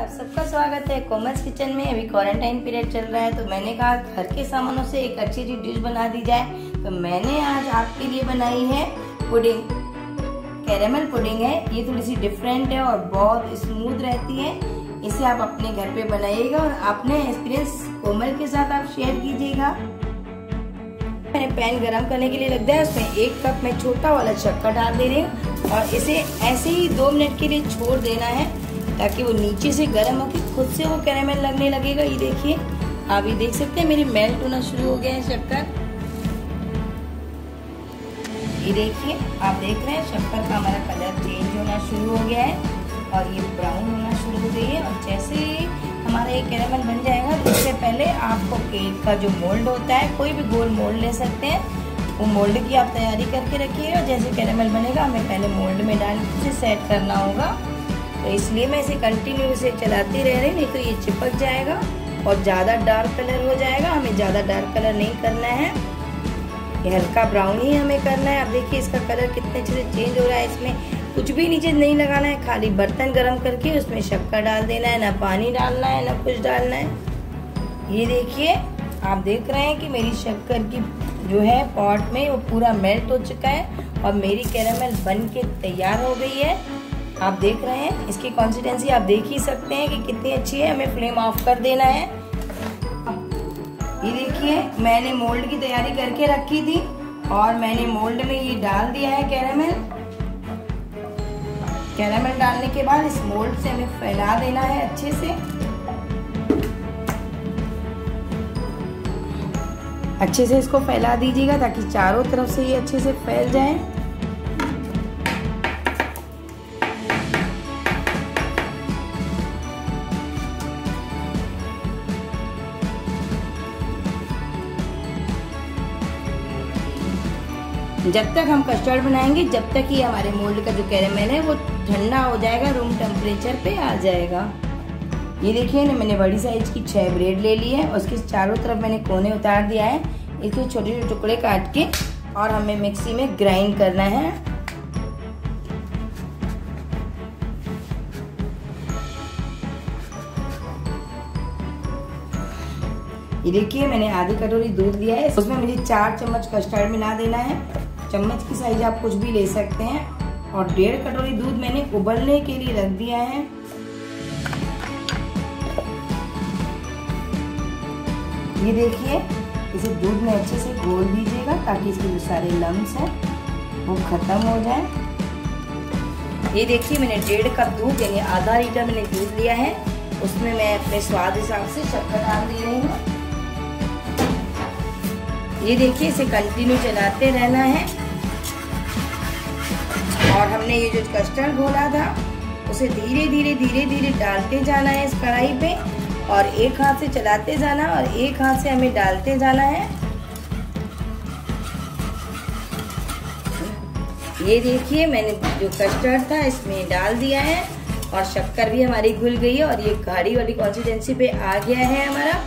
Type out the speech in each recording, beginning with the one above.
आप सबका स्वागत है कोमल्स किचन में। अभी क्वारंटाइन पीरियड चल रहा है तो मैंने कहा घर के सामानों से एक अच्छी सी डिश बना दी जाए, तो मैंने आज आपके लिए बनाई है पुडिंग। कैरेमल पुडिंग है, ये थोड़ी सी डिफरेंट है और बहुत स्मूथ रहती है। इसे आप अपने घर पे बनाइएगा और अपने एक्सपीरियंस कोमल के साथ आप शेयर कीजिएगा। मैंने पैन गरम करने के लिए रख दिया है, उसमें एक कप में छोटा वाला शक्कर डाल दे रही हूँ और इसे ऐसे ही 2 मिनट के लिए छोड़ देना है ताकि वो नीचे से गर्म होकर खुद से वो कैरेमल लगने लगेगा। ये देखिए, आप ये देख सकते हैं मेरी मेल्ट होना शुरू हो गया है शक्कर। ये देखिए, आप देख रहे हैं शक्कर का हमारा कलर चेंज होना शुरू हो गया है और ये ब्राउन होना शुरू हो गई है। और जैसे हमारा ये कैरेमल बन जाएगा तो उससे पहले आपको केक का जो मोल्ड होता है, कोई भी गोल मोल्ड ले सकते हैं, वो मोल्ड की आप तैयारी करके रखिए। और जैसे कैरेमल बनेगा हमें पहले मोल्ड में डाल के उसे सेट करना होगा, तो इसलिए मैं इसे कंटिन्यू इसे चलाती रह रही, नहीं तो ये चिपक जाएगा और ज़्यादा डार्क कलर हो जाएगा। हमें ज़्यादा डार्क कलर नहीं करना है, ये हल्का ब्राउन ही हमें करना है। आप देखिए इसका कलर कितने अच्छे से चेंज हो रहा है। इसमें कुछ भी नीचे नहीं लगाना है, खाली बर्तन गर्म करके उसमें शक्कर डाल देना है, ना पानी डालना है ना कुछ डालना है। ये देखिए, आप देख रहे हैं कि मेरी शक्कर की जो है पॉट में वो पूरा मेल्ट हो चुका है और मेरी कैरेमल बन के तैयार हो गई है। आप देख रहे हैं इसकी कंसिस्टेंसी, आप देख ही सकते हैं कि कितनी अच्छी है। हमें फ्लेम ऑफ कर देना है। ये देखिए, मैंने मोल्ड की तैयारी करके रखी थी और मैंने मोल्ड में ये डाल दिया है कैरेमल। कैरेमल डालने के बाद इस मोल्ड से हमें फैला देना है अच्छे से। अच्छे से इसको फैला दीजिएगा ताकि चारों तरफ से ये अच्छे से फैल जाए। जब तक हम कस्टर्ड बनाएंगे, जब तक ही हमारे मोल्ड का जो कैरेमल है वो ठंडा हो जाएगा, रूम टेम्परेचर पे आ जाएगा। ये देखिए ना, मैंने बड़ी साइज की 6 ब्रेड ले ली है, उसके चारों तरफ मैंने कोने उतार दिया है। इसके छोटे छोटे टुकड़े काट के और हमें मिक्सी में ग्राइंड करना है। ये देखिए, मैंने आधी कटोरी दूध दिया है, उसमें मुझे 4 चम्मच कस्टर्ड मिला देना है। चम्मच की साइज आप कुछ भी ले सकते हैं। और 1.5 कटोरी दूध मैंने उबलने के लिए रख दिया है। ये देखिए, इसे दूध में अच्छे से घोल दीजिएगा ताकि इसके जो सारे लम्स हैं वो खत्म हो जाए। ये देखिए, मैंने 1.5 कप दूध यानी आधा लीटर मैंने दूध लिया है, उसमें मैं अपने स्वाद हिसाब से शक्कर डाल दे रही हूँ। ये देखिए, इसे कंटिन्यू चलाते रहना है। और हमने ये जो कस्टर्ड घोला था उसे धीरे धीरे धीरे धीरे डालते जाना है इस कढ़ाई पे, और एक हाथ से चलाते जाना और एक हाथ से हमें डालते जाना है। ये देखिए, मैंने जो कस्टर्ड था इसमें डाल दिया है और शक्कर भी हमारी घुल गई है और ये गाढ़ी वाली कंसिस्टेंसी पे आ गया है हमारा।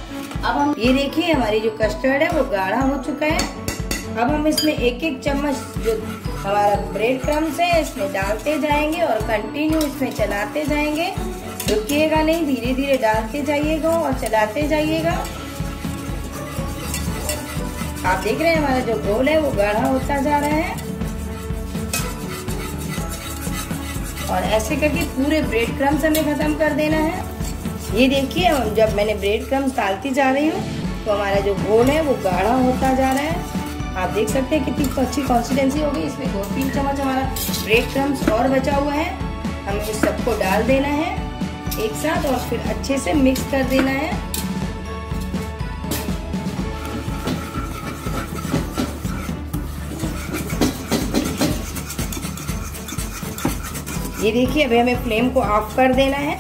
अब हम ये देखिए, हमारी जो कस्टर्ड है वो गाढ़ा हो चुका है। अब हम इसमें 1-1 चम्मच जो हमारा ब्रेड क्रम्स है इसमें डालते जाएंगे और कंटिन्यू इसमें चलाते जाएंगे, रुकिएगा नहीं, धीरे धीरे डालते जाइएगा और चलाते जाइएगा। आप देख रहे हैं हमारा जो घोल है वो गाढ़ा होता जा रहा है। और ऐसे करके पूरे ब्रेड क्रम्स हमें खत्म कर देना है। ये देखिए, जब मैंने ब्रेड क्रम्स डालती जा रही हूँ तो हमारा जो घोल है वो गाढ़ा होता जा रहा है। आप देख सकते हैं कितनी अच्छी कंसिस्टेंसी हो गई। इसमें 2-3 चम्मच हमारा ब्रेड क्रम्स और बचा हुआ है, हमें इस सबको डाल देना है एक साथ और फिर अच्छे से मिक्स कर देना है। ये देखिए, अभी हमें फ्लेम को ऑफ कर देना है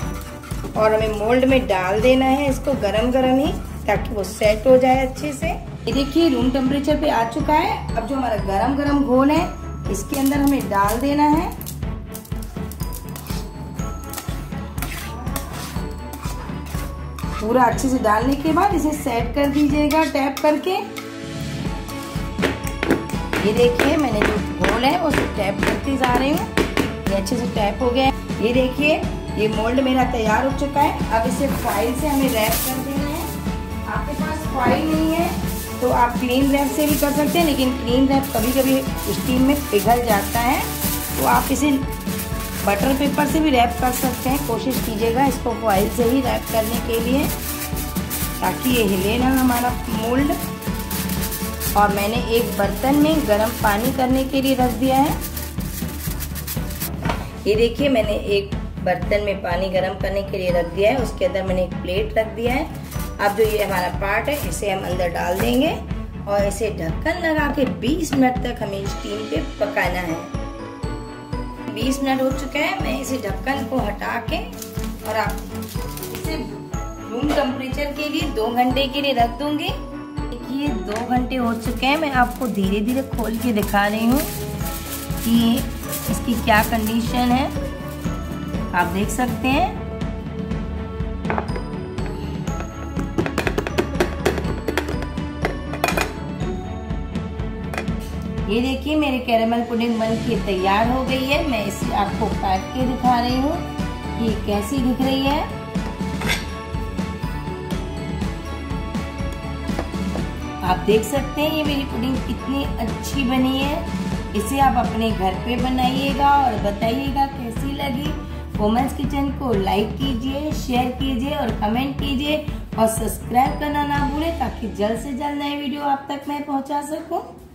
और हमें मोल्ड में डाल देना है इसको गरम गरम ही, ताकि वो सेट हो जाए अच्छे से। ये देखिए, रूम टेम्परेचर पे आ चुका है। अब जो हमारा गरम गरम घोल है इसके अंदर हमें डाल देना है। पूरा अच्छे से डालने के बाद इसे सेट कर दीजिएगा टैप करके। ये देखिए, मैंने जो घोल है उसे टैप करती जा रही हूँ, ये अच्छे से टैप हो गया। ये देखिए, ये मोल्ड मेरा तैयार हो चुका है। अब इसे फॉइल से हमें रैप कर देना है। आपके पास फॉइल नहीं है तो आप क्लीन रैप से भी कर सकते हैं, लेकिन क्लीन रैप कभी कभी स्टीम में पिघल जाता है, तो आप इसे बटर पेपर से भी रैप कर सकते हैं। कोशिश कीजिएगा इसको फॉइल से ही रैप करने के लिए ताकि ये हिले ना हमारा मोल्ड। और मैंने एक बर्तन में गर्म पानी करने के लिए रख दिया है। ये देखिए मैंने एक बर्तन में पानी गर्म करने के लिए रख दिया है, उसके अंदर मैंने एक प्लेट रख दिया है। अब जो ये हमारा पार्ट है इसे हम अंदर डाल देंगे और इसे ढक्कन लगा के 20 मिनट तक हमें स्टीम पे पकाना है। 20 मिनट हो चुका है। मैं इसे ढक्कन को हटा के और आप इसे रूम टेम्परेचर के लिए 2 घंटे के लिए रख दूंगी। देखिए 2 घंटे हो चुके हैं। मैं आपको धीरे धीरे खोल के दिखा रही हूँ कि इसकी क्या कंडीशन है, आप देख सकते हैं। ये देखिए मेरी कैरेमल पुडिंग बनके तैयार हो गई है। मैं इसे आपको काट के दिखा रही हूँ कि कैसी दिख रही है। आप देख सकते हैं ये मेरी पुडिंग कितनी अच्छी बनी है। इसे आप अपने घर पे बनाइएगा और बताइएगा कैसी लगी। कोमल्स किचन को लाइक कीजिए, शेयर कीजिए और कमेंट कीजिए और सब्सक्राइब करना ना भूलें ताकि जल्द से जल्द नए वीडियो आप तक मैं पहुंचा सकूं।